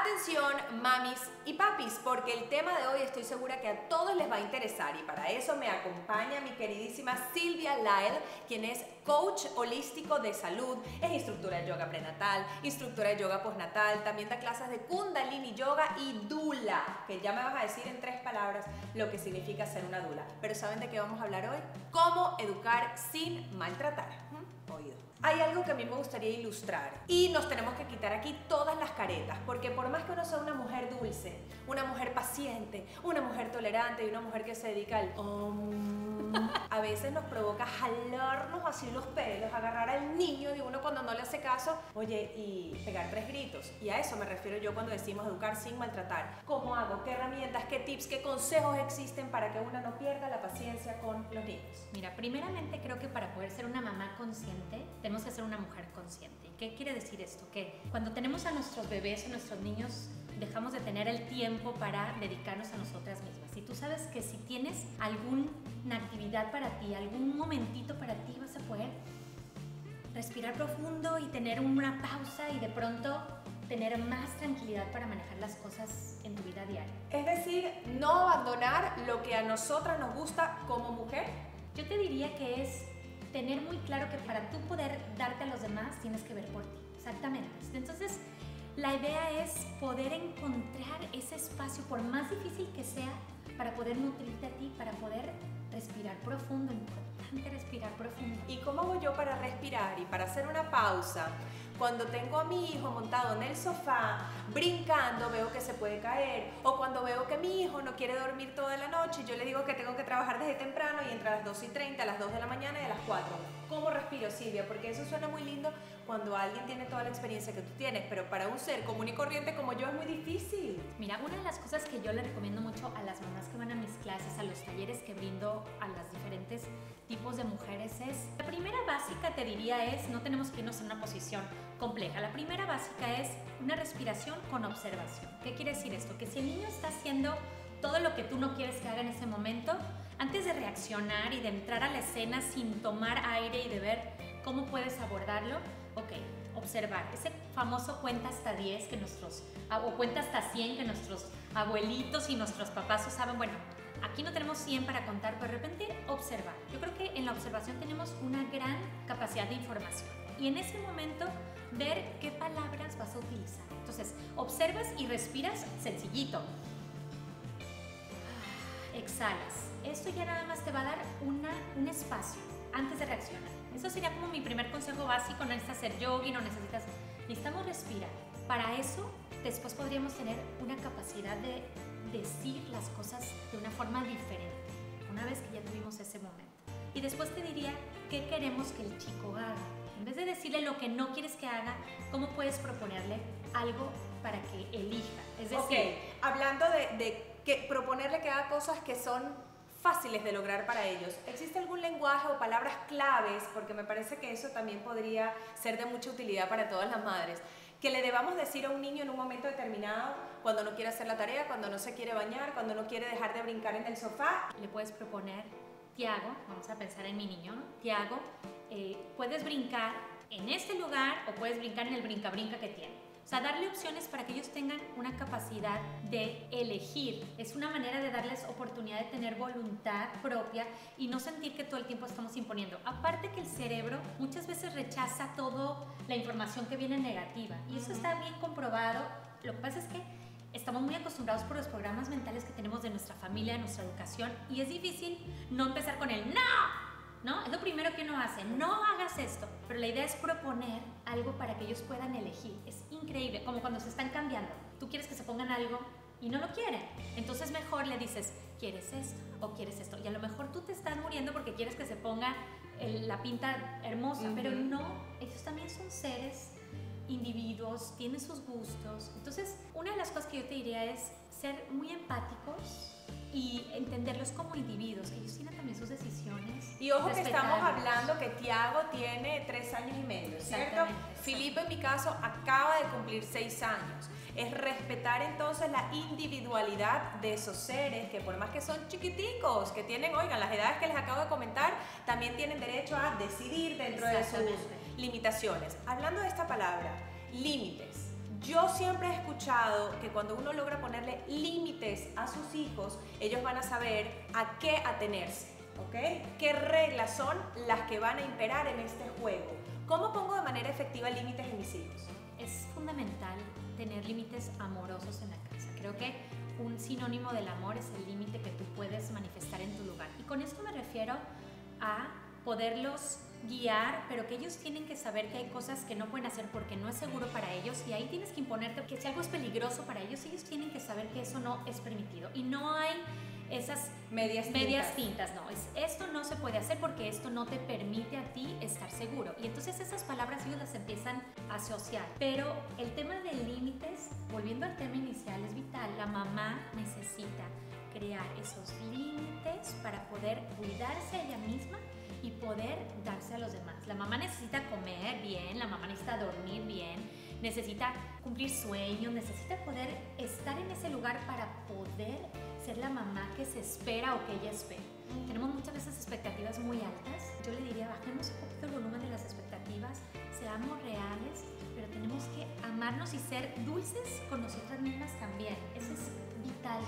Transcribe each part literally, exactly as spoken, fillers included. Atención, mamis y papis, porque el tema de hoy estoy segura que a todos les va a interesar y para eso me acompaña mi queridísima Silvia Lyle, quien es coach holístico de salud, es instructora de yoga prenatal, instructora de yoga postnatal, también da clases de Kundalini yoga y dula, que ya me vas a decir en tres palabras lo que significa ser una dula. Pero ¿saben de qué vamos a hablar hoy? Cómo educar sin maltratar. Oído. Hay algo que a mí me gustaría ilustrar y nos tenemos que quitar aquí todas las caretas, porque por más que uno sea una mujer dulce, una mujer paciente, una mujer tolerante y una mujer que se dedica al om, a veces nos provoca jalarnos así los pelos, agarrar al niño de uno cuando no le hace caso, oye, y pegar tres gritos. Y a eso me refiero yo cuando decimos educar sin maltratar. ¿Cómo hago? ¿Qué herramientas? ¿Qué tips? ¿Qué consejos existen para que una no pierda la paciencia con los niños? Mira, primeramente creo que para poder ser una mamá consciente tenemos que ser una mujer consciente. ¿Y qué quiere decir esto? Que cuando tenemos a nuestros bebés o nuestros niños dejamos de tener el tiempo para dedicarnos a nosotras mismas. Y tú sabes que si tienes alguna actividad para ti, algún momentito para ti, vas a poder respirar profundo y tener una pausa y de pronto tener más tranquilidad para manejar las cosas en tu vida diaria. Es decir, no abandonar lo que a nosotras nos gusta como mujer. Yo te diría que es tener muy claro que para tú poder darte a los demás tienes que ver por ti, exactamente. Entonces, la idea es poder encontrar ese espacio, por más difícil que sea, para poder nutrirte a ti, para poder respirar profundo, importante respirar profundo. ¿Y cómo hago yo para respirar y para hacer una pausa? Cuando tengo a mi hijo montado en el sofá, brincando, veo que se puede caer. O cuando veo que mi hijo no quiere dormir toda la noche, yo le digo que tengo que trabajar desde temprano y entre las dos y treinta, a las dos de la mañana y a las cuatro. ¿Cómo respiro, Silvia? Porque eso suena muy lindo cuando alguien tiene toda la experiencia que tú tienes, pero para un ser común y corriente como yo es muy difícil. Mira, una de las cosas que yo le recomiendo mucho a las mamás que van a mis clases, a los talleres que brindo a las diferentes tipos de mujeres es, la primera básica te diría es, no tenemos que irnos en una posición compleja. La primera básica es una respiración con observación. ¿Qué quiere decir esto? Que si el niño está haciendo todo lo que tú no quieres que haga en ese momento, antes de reaccionar y de entrar a la escena sin tomar aire y de ver cómo puedes abordarlo, ok, observar. Ese famoso cuenta hasta diez que nuestros, o cuenta hasta cien que nuestros abuelitos y nuestros papás usaban. Bueno, aquí no tenemos cien para contar, pero de repente observar. Yo creo que en la observación tenemos una gran capacidad de información. Y en ese momento, ver qué palabras vas a utilizar. Entonces, observas y respiras sencillito. Exhalas. Esto ya nada más te va a dar una, un espacio antes de reaccionar. Eso sería como mi primer consejo básico. No necesitas hacer yogi, no necesitas... Necesitamos respirar. Para eso, después podríamos tener una capacidad de decir las cosas de una forma diferente, una vez que ya tuvimos ese momento. Y después te diría qué queremos que el chico haga. En vez de decirle lo que no quieres que haga, ¿cómo puedes proponerle algo para que elija? Es decir, okay. Hablando de, de que proponerle que haga cosas que son fáciles de lograr para ellos, ¿existe algún lenguaje o palabras claves? Porque me parece que eso también podría ser de mucha utilidad para todas las madres. Que le debamos decir a un niño en un momento determinado, cuando no quiere hacer la tarea, cuando no se quiere bañar, cuando no quiere dejar de brincar en el sofá. Le puedes proponer, Tiago, vamos a pensar en mi niño, ¿no? Tiago, Eh, puedes brincar en este lugar o puedes brincar en el brinca-brinca que tiene. O sea, darle opciones para que ellos tengan una capacidad de elegir. Es una manera de darles oportunidad de tener voluntad propia y no sentir que todo el tiempo estamos imponiendo. Aparte que el cerebro muchas veces rechaza toda la información que viene negativa. Y eso está bien comprobado. Lo que pasa es que estamos muy acostumbrados por los programas mentales que tenemos de nuestra familia, de nuestra educación. Y es difícil no empezar con el ¡no! ¿No? Es lo primero que uno hace, no hagas esto, pero la idea es proponer algo para que ellos puedan elegir. Es increíble, como cuando se están cambiando, tú quieres que se pongan algo y no lo quieren, entonces mejor le dices, ¿quieres esto o quieres esto? Y a lo mejor tú te estás muriendo porque quieres que se ponga el, la pinta hermosa, uh-huh. Pero no, ellos también son seres, individuos, tienen sus gustos. Entonces, una de las cosas que yo te diría es ser muy empáticos y entenderlos como individuos, que ellos tienen también sus decisiones. Y ojo que estamos hablando que Tiago tiene tres años y medio, ¿cierto? Felipe, en mi caso, acaba de cumplir seis años. Es respetar entonces la individualidad de esos seres que por más que son chiquiticos, que tienen, oigan, las edades que les acabo de comentar, también tienen derecho a decidir dentro de sus limitaciones. Hablando de esta palabra, límites. Yo siempre he escuchado que cuando uno logra ponerle límites a sus hijos, ellos van a saber a qué atenerse, ¿ok? ¿Qué reglas son las que van a imperar en este juego? ¿Cómo pongo de manera efectiva límites en mis hijos? Es fundamental tener límites amorosos en la casa. Creo que un sinónimo del amor es el límite que tú puedes manifestar en tu lugar. Y con esto me refiero a poderlos guiar, pero que ellos tienen que saber que hay cosas que no pueden hacer porque no es seguro para ellos, y ahí tienes que imponerte que si algo es peligroso para ellos, ellos tienen que saber que eso no es permitido y no hay esas medias, medias tintas. No, es, esto no se puede hacer porque esto no te permite a ti estar seguro, y entonces esas palabras ellos las empiezan a asociar. Pero el tema de límites, volviendo al tema inicial, es vital. La mamá necesita crear esos límites para poder cuidarse a ella misma y poder darse a los demás. La mamá necesita comer bien, la mamá necesita dormir bien, necesita cumplir sueños, necesita poder estar en ese lugar para poder ser la mamá que se espera o que ella espera. Tenemos muchas veces expectativas muy altas. Yo le diría, bajemos un poquito el volumen de las expectativas, seamos reales, pero tenemos que amarnos y ser dulces con nosotras mismas también. Eso es vital.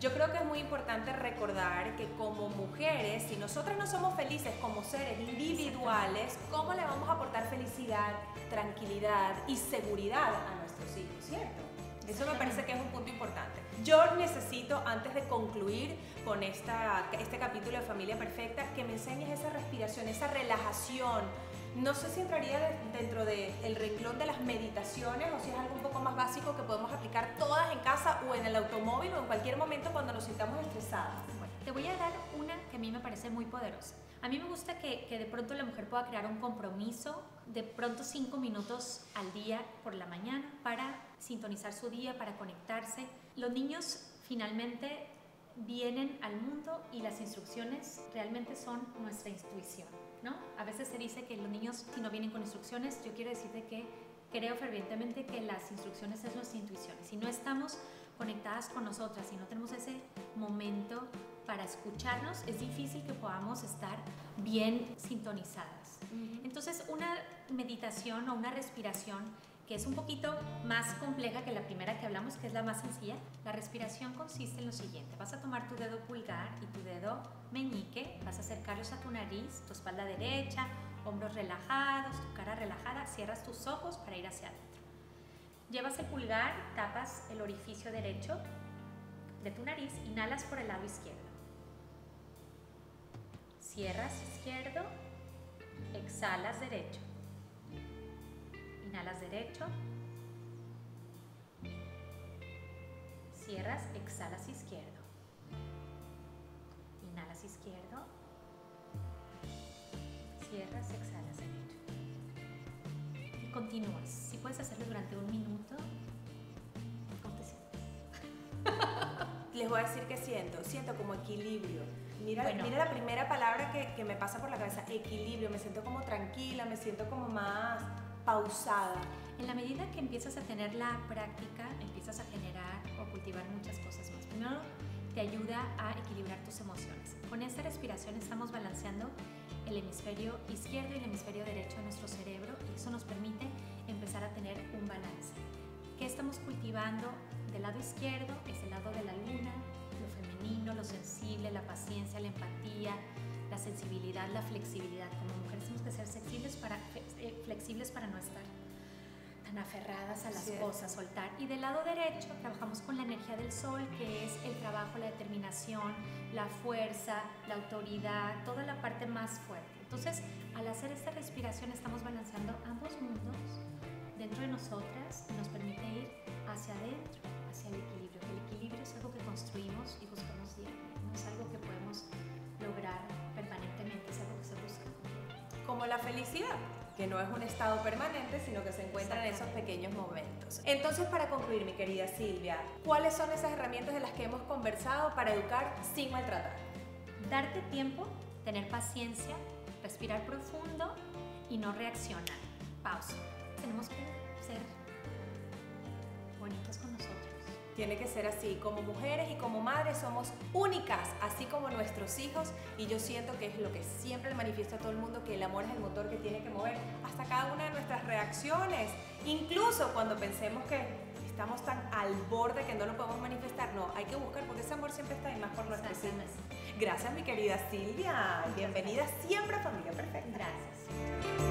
Yo creo que es muy importante recordar que como mujeres, si nosotras no somos felices como seres individuales, ¿cómo le vamos a aportar felicidad, tranquilidad y seguridad a nuestros hijos? ¿Cierto? Eso me parece que es un punto importante. Yo necesito, antes de concluir con esta, este capítulo de Familia Perfecta, que me enseñes esa respiración, esa relajación. No sé si entraría dentro del renglón de las meditaciones o si es algo un poco más básico que podemos aplicar todas en casa o en el automóvil o en cualquier momento cuando nos sintamos estresadas. Bueno, te voy a dar una que a mí me parece muy poderosa. A mí me gusta que, que de pronto la mujer pueda crear un compromiso de pronto cinco minutos al día por la mañana para sintonizar su día, para conectarse. Los niños finalmente vienen al mundo y las instrucciones realmente son nuestra intuición, ¿no? A veces se dice que los niños, si no vienen con instrucciones, yo quiero decirte que creo fervientemente que las instrucciones es nuestra intuición. Si no estamos conectadas con nosotras, si no tenemos ese momento para escucharnos, es difícil que podamos estar bien sintonizadas. Entonces, una meditación o una respiración que es un poquito más compleja que la primera que hablamos, que es la más sencilla. La respiración consiste en lo siguiente. Vas a tomar tu dedo pulgar y tu dedo meñique, vas a acercarlos a tu nariz, tu espalda derecha, hombros relajados, tu cara relajada, cierras tus ojos para ir hacia adentro. Llevas el pulgar, tapas el orificio derecho de tu nariz, inhalas por el lado izquierdo. Cierras izquierdo, exhalas derecho. Inhalas derecho, cierras, exhalas izquierdo, inhalas izquierdo, cierras, exhalas derecho. Y continúas. Si puedes hacerlo durante un minuto, ¿cómo te sientes? Les voy a decir que siento, siento como equilibrio. Mira, bueno, mira la primera palabra que, que me pasa por la cabeza, equilibrio. Me siento como tranquila, me siento como más pausada. En la medida que empiezas a tener la práctica, empiezas a generar o cultivar muchas cosas más. Primero, te ayuda a equilibrar tus emociones. Con esta respiración estamos balanceando el hemisferio izquierdo y el hemisferio derecho de nuestro cerebro, y eso nos permite empezar a tener un balance. ¿Qué estamos cultivando? Del lado izquierdo es el lado de la luna, lo femenino, lo sensible, la paciencia, la empatía, la sensibilidad, la flexibilidad. Como mujeres tenemos que ser flexibles para, flexibles para no estar tan aferradas a las sí. cosas, soltar. Y del lado derecho trabajamos con la energía del sol, que es el trabajo, la determinación, la fuerza, la autoridad, toda la parte más fuerte. Entonces, al hacer esta respiración estamos balanceando ambos mundos dentro de nosotras y nos permite ir hacia adentro, hacia el equilibrio. El equilibrio es algo que construimos y buscamos día a día, no es algo que podemos lograr permanentemente, es algo que se busca. Como la felicidad, que no es un estado permanente, sino que se encuentra en esos pequeños momentos. Entonces, para concluir, mi querida Silvia, ¿cuáles son esas herramientas de las que hemos conversado para educar sin maltratar? Darte tiempo, tener paciencia, respirar profundo y no reaccionar. Pausa. Tenemos que ser bonitos con nosotros. Tiene que ser así. Como mujeres y como madres somos únicas, así como nuestros hijos. Y yo siento que es lo que siempre le manifiesto a todo el mundo, que el amor es el motor que tiene que mover hasta cada una de nuestras reacciones. Incluso cuando pensemos que estamos tan al borde que no lo podemos manifestar, no, hay que buscar, porque ese amor siempre está, y más por nuestros hijos. Gracias, mi querida Silvia. Bienvenida siempre a Familia Perfecta. Gracias.